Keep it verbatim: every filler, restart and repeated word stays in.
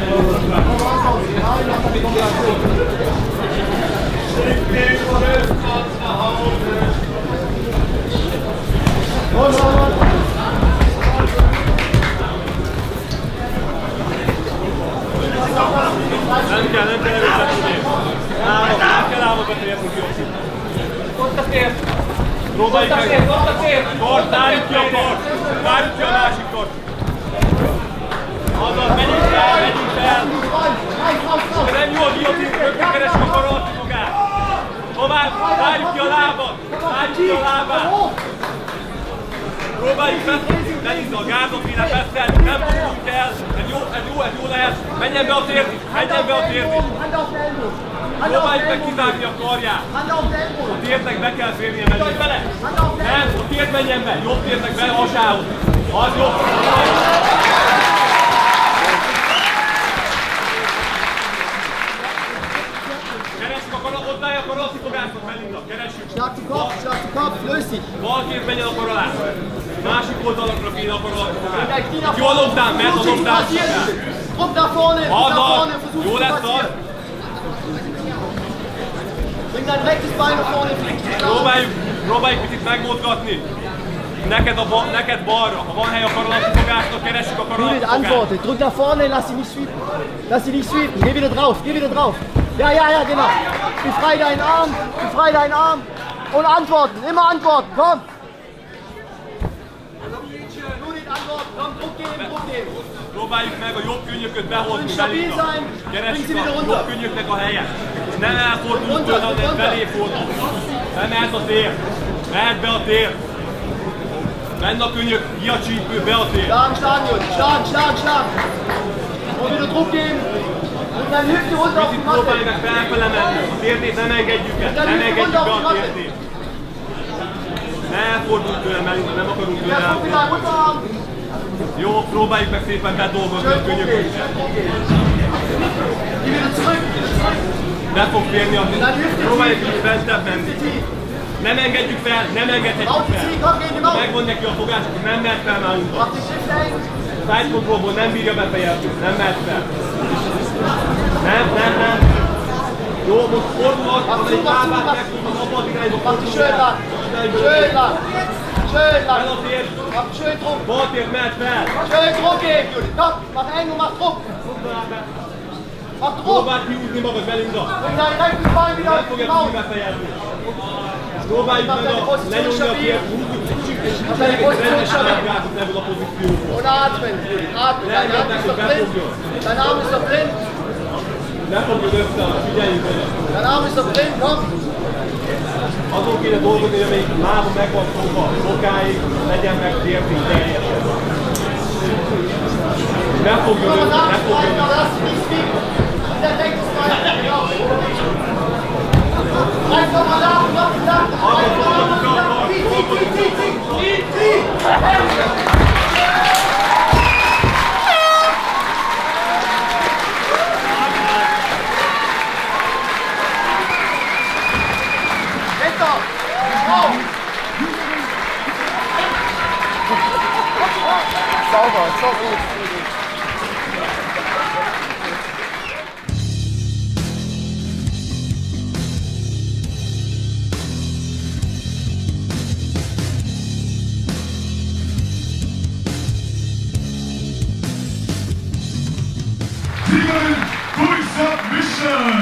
Drück nach vorne, lass sie nicht sweepen. Lass sie nicht sweepen. Geh wieder drauf, geh wieder drauf. Ja, ja, ja, genau. Befrei deinen Arm, befrei deinen Arm. Und antworten, immer antworten, komm. Judit, antworten, komm, Druck geben, Druck geben. Próbáljuk meg a jobb könnyököt behozni. Stabil sein, bring sie wieder runter. Jobb könnyöknek a helye. Nem elfordulunk oda, hanem belé fordulunk. Bemehet a tér, mehet be a tér. Menn a könyök, ki a csípő, be a tér. Stark, stark, stark, stark, stark. Und wieder Druck geben. Und dein Hüfte runter auf die Matte. Próbálj meg felfele menni. A térdét nem engedjük el. Nem engedjük be a térdét. Ne elfordulj tőle, Melinda, nem akarunk tőle elfordulni. Jó, próbáljuk meg szépen bedolgozni a könyököt. Be fog férni a könyököt. Próbáljuk így fentebb menni. Nem engedjük fel, nem engedhetjük fel. Megvan neki a fogás, hogy nem mehet fel már utat. Side controlból nem bírja befejezni, nem mehet fel. Nem, nem, nem. Jó, most fordulhat, az egy lábát megfogom abba az irányba. Schön lang, schön lang. Schön Druck. Baltért mehet fel. Schön Druck geben, Judit. Komm, mach eng und mach Druck. Mach Druck. Próbáld kiúzni magad velünk da. Nem fogja tudni befejezni. Próbáljuk meg a lenyomni a kért, húzzuk, húzzuk, és rendes átgázott ebből a pozícióból. Rengetnek, hogy befogjon. Befogjon össze, figyeljünk vele. Azon kéne dolgozni, hogy amelyik lába megvan fogva, sokáig legyen meg tértünk teljesen. Befogjon össze, befogjon össze. Einfach mal nach, mach nach! Einfach mal nach! Zieh, zieh, zieh, zieh, zieh! Wetter! Schau! Sauber, so gut! Good submission!